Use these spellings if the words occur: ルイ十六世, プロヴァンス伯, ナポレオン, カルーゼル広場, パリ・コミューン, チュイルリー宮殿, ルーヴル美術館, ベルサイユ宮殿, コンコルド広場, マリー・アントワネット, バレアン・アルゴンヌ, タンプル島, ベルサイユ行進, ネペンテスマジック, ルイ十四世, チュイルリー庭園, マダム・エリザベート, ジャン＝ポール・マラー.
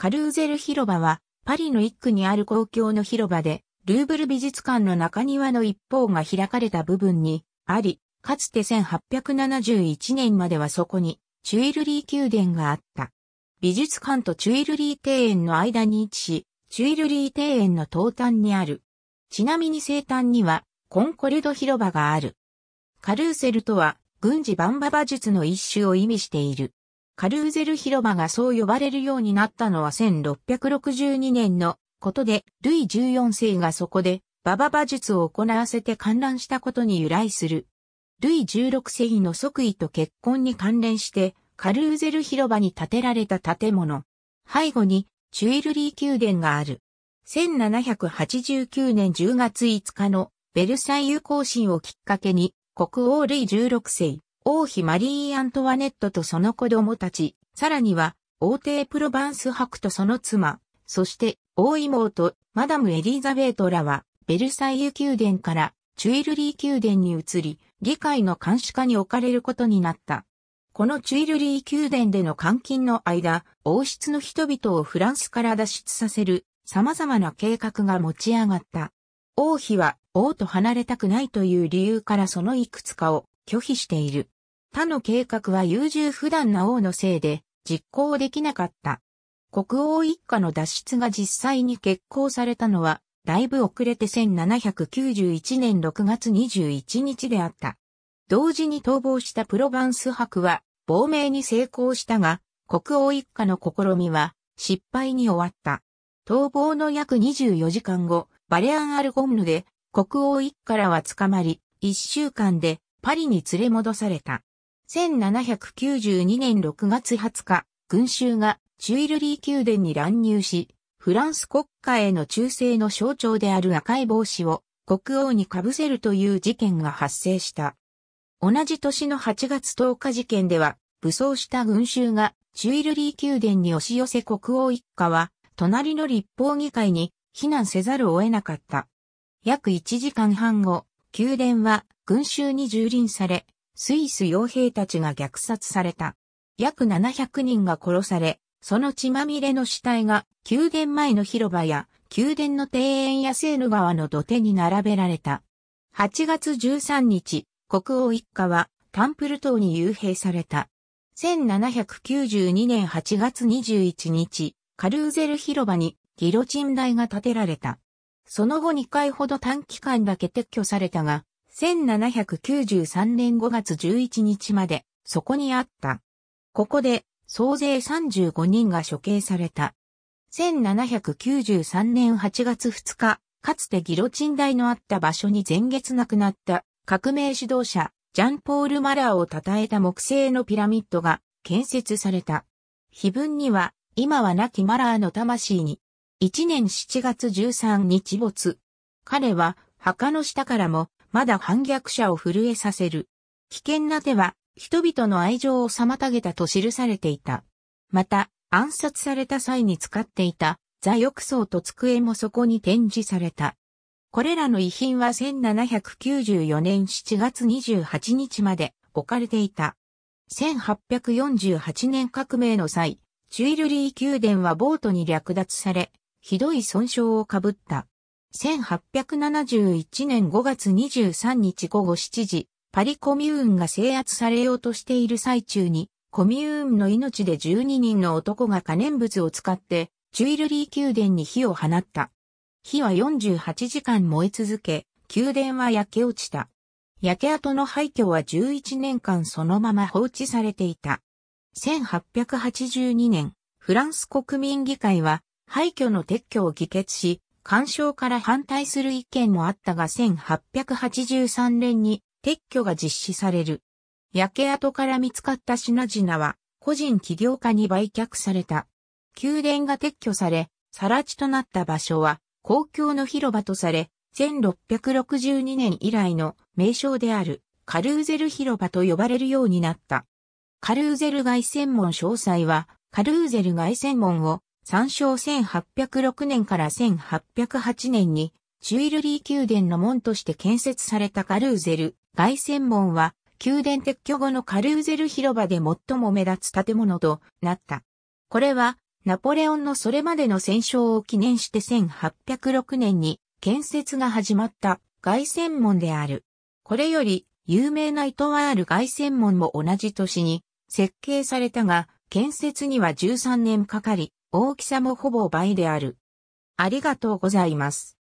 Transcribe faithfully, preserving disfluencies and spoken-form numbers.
カルーゼル広場は、パリの一区にある公共の広場で、ルーブル美術館の中庭の一方が開かれた部分にあり、かつてせんはっぴゃくななじゅういちねんまではそこに、チュイルリー宮殿があった。美術館とチュイルリー庭園の間に位置し、チュイルリー庭園の東端にある。ちなみに西端には、コンコルド広場がある。カルーセルとは、軍事万馬馬術の一種を意味している。カルーゼル広場がそう呼ばれるようになったのはせんろっぴゃくろくじゅうにねんのことで、ルイじゅうよんせいがそこで馬場馬術を行わせて観覧したことに由来する。ルイじゅうろくせいの即位と結婚に関連して、カルーゼル広場に建てられた建物。背後にチュイルリー宮殿がある。せんななひゃくはちじゅうきゅうねんじゅうがついつかのベルサイユ行進をきっかけに、国王ルイじゅうろくせい。王妃マリー・アントワネットとその子供たち、さらには王帝プロヴァンス伯とその妻、そして王妹マダムエリザベートらはベルサイユ宮殿からチュイルリー宮殿に移り、議会の監視下に置かれることになった。このチュイルリー宮殿での監禁の間、王室の人々をフランスから脱出させる様々な計画が持ち上がった。王妃は王と離れたくないという理由からそのいくつかを拒否している。他の計画は優柔不断な王のせいで実行できなかった。国王一家の脱出が実際に決行されたのはだいぶ遅れてせんななひゃくきゅうじゅういちねんろくがつにじゅういちにちであった。同時に逃亡したプロヴァンス伯は亡命に成功したが国王一家の試みは失敗に終わった。逃亡の約にじゅうよじかんご、バレアン・アルゴンヌで国王一家らは捕まりいっしゅうかんでパリに連れ戻された。せんななひゃくきゅうじゅうにねんろくがつはつか、群衆がチュイルリー宮殿に乱入し、フランス国家への忠誠の象徴である赤い帽子を国王に被せるという事件が発生した。同じ年のはちがつとおか事件では、武装した群衆がチュイルリー宮殿に押し寄せ国王一家は、隣の立法議会に避難せざるを得なかった。約いちじかんはん後、宮殿は群衆に蹂躙され、スイス傭兵たちが虐殺された。約ななひゃくにんが殺され、その血まみれの死体が宮殿前の広場や宮殿の庭園やセーヌ川の土手に並べられた。はちがつじゅうさんにち、国王一家はタンプル島に幽閉された。せんななひゃくきゅうじゅうにねんはちがつにじゅういちにち、カルーゼル広場にギロチン台が建てられた。その後にかいほど短期間だけ撤去されたが、せんななひゃくきゅうじゅうさんねんごがつじゅういちにちまでそこにあった。ここで総勢さんじゅうごにんが処刑された。せんななひゃくきゅうじゅうさんねんはちがつふつか、かつてギロチン台のあった場所に前月亡くなった革命指導者ジャンポール・マラーを称えた木製のピラミッドが建設された。碑文には今は亡きマラーの魂にいちねんしちがつじゅうさんにち没。彼は墓の下からもまだ反逆者を震えさせる。危険な手は人々の愛情を妨げたと記されていた。また、暗殺された際に使っていた座浴槽と机もそこに展示された。これらの遺品はせんななひゃくきゅうじゅうよねんしちがつにじゅうはちにちまで置かれていた。せんはっぴゃくよんじゅうはちねん革命の際、チュイルリー宮殿は暴徒に略奪され、ひどい損傷を被った。せんはっぴゃくななじゅういちねんごがつにじゅうさんにちごごしちじ、パリコミューンが制圧されようとしている最中に、コミューンの命でじゅうににんの男が可燃物を使って、チュイルリー宮殿に火を放った。火はよんじゅうはちじかん燃え続け、宮殿は焼け落ちた。焼け跡の廃墟はじゅういちねんかんそのまま放置されていた。せんはっぴゃくはちじゅうにねん、フランス国民議会は、廃墟の撤去を議決し、干渉から反対する意見もあったがせんはっぴゃくはちじゅうさんねんに撤去が実施される。焼け跡から見つかった品々は個人起業家に売却された。宮殿が撤去され、更地となった場所は公共の広場とされ、せんろっぴゃくろくじゅうにねん以来の名称であるカルーゼル広場と呼ばれるようになった。カルーゼル凱旋門詳細は、カルーゼル凱旋門を参照せんはっぴゃくろくねんからせんはっぴゃくはちねんにチュイルリー宮殿の門として建設されたカルーゼル凱旋門は宮殿撤去後のカルーゼル広場で最も目立つ建物となった。これはナポレオンのそれまでの戦勝を記念してせんはっぴゃくろくねんに建設が始まった凱旋門である。これより有名なイトワール凱旋門も同じ年に設計されたが、建設にはじゅうさんねんかかり、大きさもほぼ倍である。ありがとうございます。